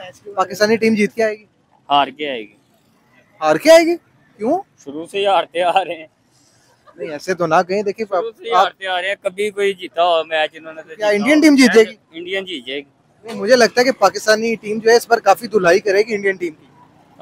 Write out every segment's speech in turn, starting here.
Pakistani team जीत के आएगी? हार के आएगी। हार के आएगी? क्यों? शुरू से ही हारते आ रहे हैं। नहीं ऐसे तो ना कहीं, देखिए हारते आ रहे हैं, कभी कोई जीता हो मैच इन्होंने तो क्या इंडियन टीम जीतेगी? इंडियन जीतेगी। नहीं मुझे लगता है कि पाकिस्तानी टीम जो है इस पर काफी धुलाई करेगी इंडियन टीम की।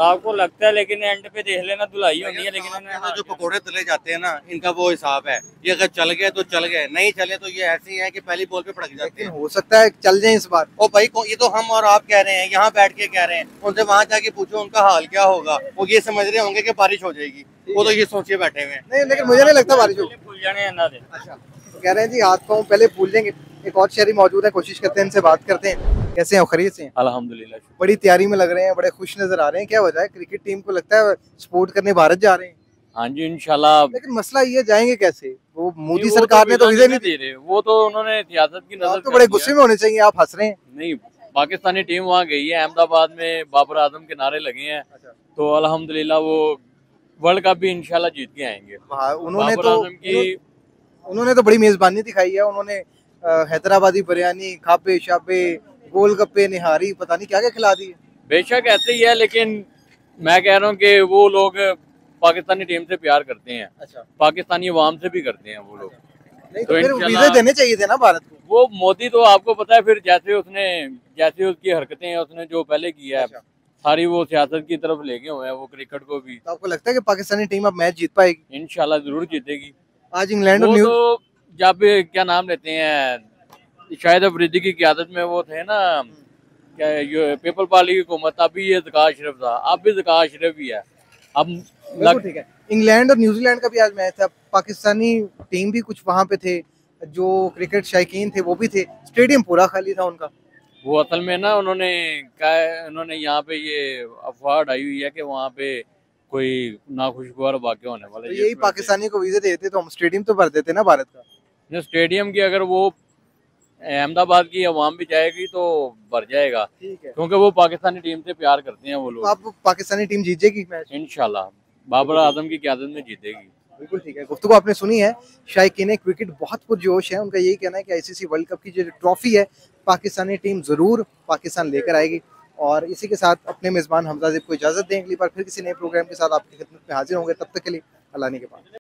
आपको लगता है? लेकिन एंड पे देख लेना धुलाई होनी है, लेकिन जो पकौड़े तले जाते हैं ना इनका वो हिसाब है, ये अगर चल गए तो चल गए, नहीं चले तो ये ऐसे ही है कि पहली बॉल पे पड़क जाते हैं। हो सकता है चल जाए इस बार। ओ भाई ये तो हम और आप कह रहे हैं, यहाँ बैठ के कह रहे हैं, उनसे वहाँ जाके पूछो उनका हाल क्या होगा, वो ये समझ रहे होंगे की बारिश हो जाएगी, वो तो ये सोचे बैठे हुए। नहीं लेकिन मुझे नहीं लगता बारिश होगी। भूल जाने अच्छा कह रहे हैं जी, हाथ पाँव पहले भूल जाएंगे। एक और शहरी मौजूद है, कोशिश करते हैं इनसे बात करते हैं। कैसे हैं? खैरियत से हैं? अल्हम्दुलिल्लाह। बड़ी तैयारी में लग रहे हैं, बड़े खुश नजर आ रहे हैं, क्या वजह है? क्रिकेट टीम को लगता है सपोर्ट करने भारत जा रहे हैं? हाँ जी इंशाल्लाह। लेकिन मसला ये जाएंगे कैसे? वो मोदी सरकार ने तो वीजा नहीं दे रहे, वो तो उन्होंने सियासत की नजर तो बड़े गुस्से में होने चाहिए। आप हंस रहे हैं? नहीं पाकिस्तानी टीम वहाँ गई है, अहमदाबाद में बाबर आजम के नारे लगे हैं, तो अल्हम्दुलिल्लाह वो वर्ल्ड कप भी इंशाल्लाह जीत के आएंगे। उन्होंने तो बड़ी मेजबानी दिखाई है, उन्होंने हैदराबादी बिरयानी, खापे शापे, गोलगप्पे, निहारी, पता नहीं क्या क्या खिला दी। बेशक ऐसे ही है, लेकिन मैं कह रहा हूँ कि वो लोग पाकिस्तानी टीम से प्यार करते हैं। अच्छा। पाकिस्तानी अवाम से भी करते हैं वो लोग। नहीं तो फिर वीज़े देने चाहिए थे ना भारत को। वो मोदी तो आपको पता है फिर जैसे उसकी हरकतें उसने जो पहले की है सारी वो सियासत की तरफ ले गए हुए हैं, वो क्रिकेट को भी। आपको लगता है कि पाकिस्तानी टीम अब मैच जीत पाएगी? इंशाल्लाह जरूर जीतेगी। आज इंग्लैंड और जब क्या नाम लेते हैं शायद अफरीदी की क्यादत में वो थे ना, क्या ये पीपल पार्टी की हुकूमत, अभी ये ज़का अशरफ था, अब भी ज़का अशरफ ही है। अब ठीक है, इंग्लैंड और न्यूजीलैंड का भी आज मैच था, पाकिस्तानी टीम भी कुछ वहाँ पे थे, जो क्रिकेट शायकीन थे वो भी थे, स्टेडियम पूरा खाली था उनका। वो असल में ना उन्होंने यहाँ पे ये अफवाह उड़ाई हुई है कि वहाँ पे कोई नाखुशगवार वाक़या होने वाला है। यही पाकिस्तानी को वीज़ा देते तो हम स्टेडियम तो भर देते ना भारत का। स्टेडियम की अगर वो अहमदाबाद की अवाम भी जाएगी तो भर जाएगा, क्योंकि वो पाकिस्तानी टीम से प्यार करते हैं वो लोग। आप पाकिस्तानी टीम जीत जाएगी मैच इंशाल्लाह, बाबर आजम की क़यादत में जीतेगी। बिल्कुल ठीक है, गुफ्तगू आपने सुनी है। शायकीन क्रिकेट बहुत पुरजोश है, उनका यही कहना है कि ICC वर्ल्ड कप की जो ट्रॉफी है पाकिस्तानी टीम जरूर पाकिस्तान लेकर आएगी। और इसी के साथ अपने मेज़बान हमज़ा को इजाज़त दें, अगली बार फिर किसी नए प्रोग्राम के साथ आपकी खिदमत में हाजिर होंगे, तब तक के लिए अल्लाह ने के पास।